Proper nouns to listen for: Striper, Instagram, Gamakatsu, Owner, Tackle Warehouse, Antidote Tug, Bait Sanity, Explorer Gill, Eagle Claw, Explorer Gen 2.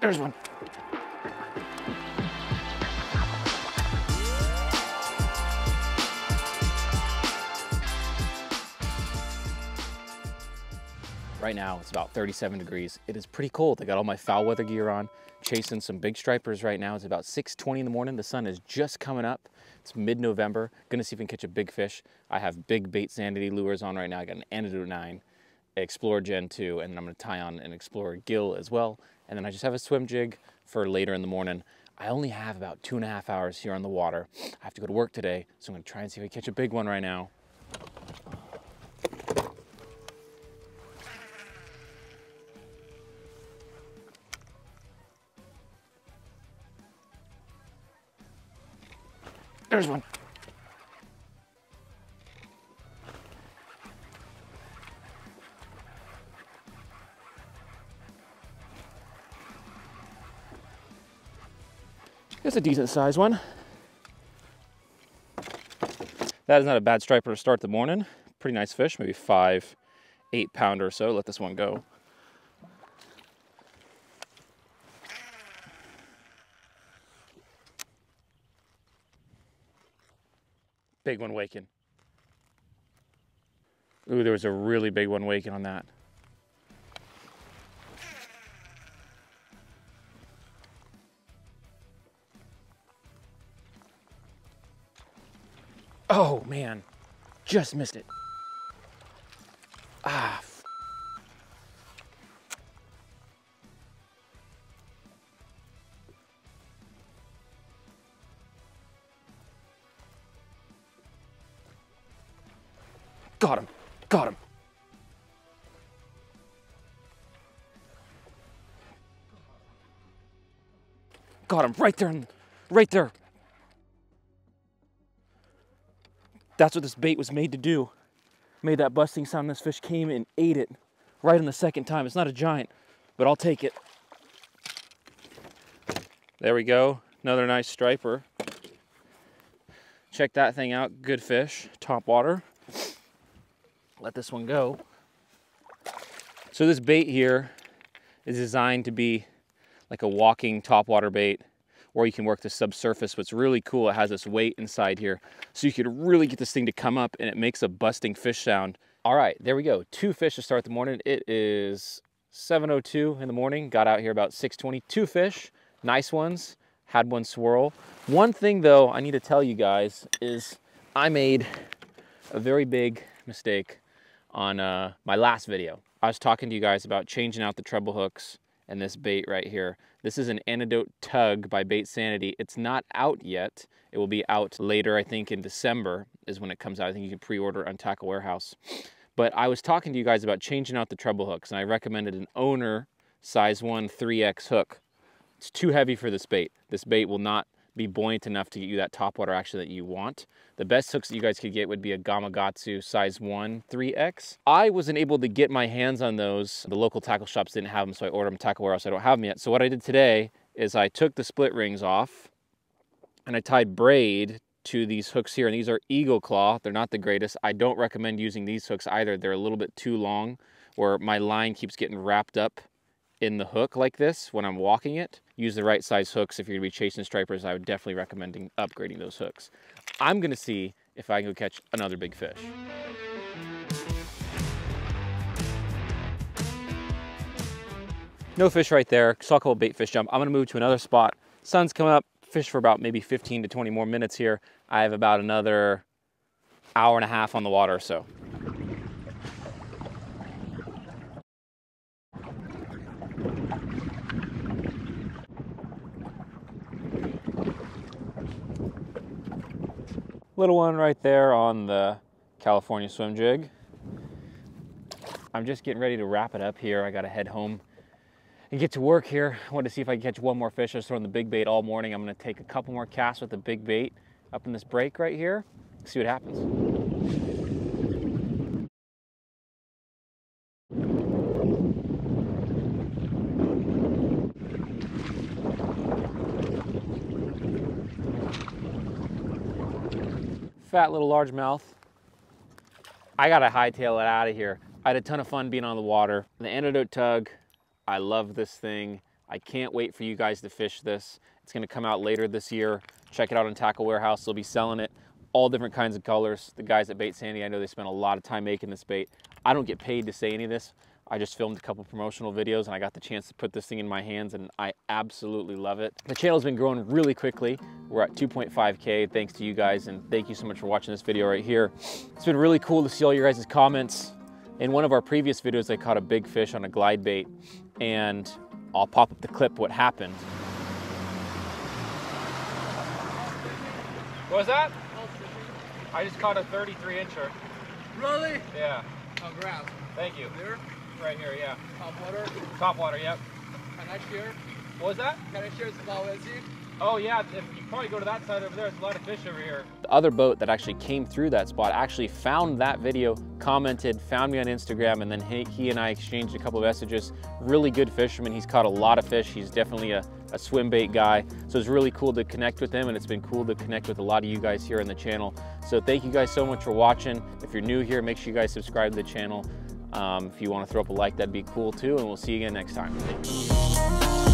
There's one. Right now, it's about 37 degrees. It is pretty cold. I got all my foul weather gear on, chasing some big stripers right now. It's about 6:20 in the morning. The sun is just coming up. It's mid-November. Gonna see if we can catch a big fish. I have big Bait Sanity lures on right now. I got an Antidote 9, Explorer Gen 2, and I'm gonna tie on an Explorer Gill as well. And then I just have a swim jig for later in the morning. I only have about 2.5 hours here on the water. I have to go to work today, so I'm gonna try and see if I catch a big one right now. There's one. That's a decent sized one. That is not a bad striper to start the morning. Pretty nice fish, maybe 5, 8 pounder or so. Let this one go. Big one waking. Ooh, there was a really big one waking on that. Oh man, just missed it. Ah. Got him, got him. Got him right there, right there. That's what this bait was made to do. Made that busting sound. This fish came and ate it right on the second time. It's not a giant, but I'll take it. There we go, another nice striper. Check that thing out, good fish, top water. Let this one go. So this bait here is designed to be like a walking topwater bait, or you can work the subsurface. What's really cool, it has this weight inside here, so you could really get this thing to come up and it makes a busting fish sound. All right, there we go. 2 fish to start the morning. It is 7:02 in the morning. Got out here about 6:20. 2 fish, nice ones, had one swirl. One thing though I need to tell you guys is I made a very big mistake on my last video. I was talking to you guys about changing out the treble hooks and this bait right here. This is an Antidote Tug by Bait Sanity. It's not out yet. It will be out later, I think in December is when it comes out. I think you can pre-order on Tackle Warehouse. But I was talking to you guys about changing out the treble hooks, and I recommended an Owner size 1 3X hook. It's too heavy for this bait. This bait will not be buoyant enough to get you that topwater action that you want. The best hooks that you guys could get would be a Gamakatsu size 1 3X. I wasn't able to get my hands on those. The local tackle shops didn't have them, so I ordered them Tackle Warehouse. I don't have them yet. So what I did today is I took the split rings off and I tied braid to these hooks here, and these are Eagle Claw. They're not the greatest. I don't recommend using these hooks either. They're a little bit too long, or my line keeps getting wrapped up in the hook like this when I'm walking it. Use the right size hooks. If you're gonna be chasing stripers, I would definitely recommend upgrading those hooks. I'm gonna see if I can go catch another big fish. No fish right there, saw a couple bait fish jump. I'm gonna move to another spot. Sun's coming up, fish for about maybe 15 to 20 more minutes here. I have about another hour and a half on the water or so. Little one right there on the California swim jig. I'm just getting ready to wrap it up here. I gotta head home and get to work here. I wanted to see if I could catch one more fish. I was throwing the big bait all morning. I'm gonna take a couple more casts with the big bait up in this break right here. See what happens. Fat little largemouth. I gotta hightail it out of here. I had a ton of fun being on the water. The Antidote Tug, I love this thing. I can't wait for you guys to fish this. It's gonna come out later this year. Check it out on Tackle Warehouse. They'll be selling it, all different kinds of colors. The guys at Bait Sanity, I know they spent a lot of time making this bait. I don't get paid to say any of this. I just filmed a couple promotional videos and I got the chance to put this thing in my hands and I absolutely love it. The channel's been growing really quickly. We're at 2.5K thanks to you guys, and thank you so much for watching this video right here. It's been really cool to see all your guys' comments. In one of our previous videos, I caught a big fish on a glide bait, and I'll pop up the clip what happened. What was that? I just caught a 33-incher. Really? Yeah. Oh, grass. Thank you. There? Right here, yeah. Top water? Top water, yep. Can I share? What was that? Can I share some Aussie? Oh yeah, if you probably go to that side over there, there's a lot of fish over here. The other boat that actually came through that spot actually found that video, commented, found me on Instagram, and then he and I exchanged a couple of messages. Really good fisherman, he's caught a lot of fish. He's definitely a swim bait guy. So it's really cool to connect with him, and it's been cool to connect with a lot of you guys here on the channel. So thank you guys so much for watching. If you're new here, make sure you guys subscribe to the channel. If you want to throw up a like, that'd be cool too, and we'll see you again next time.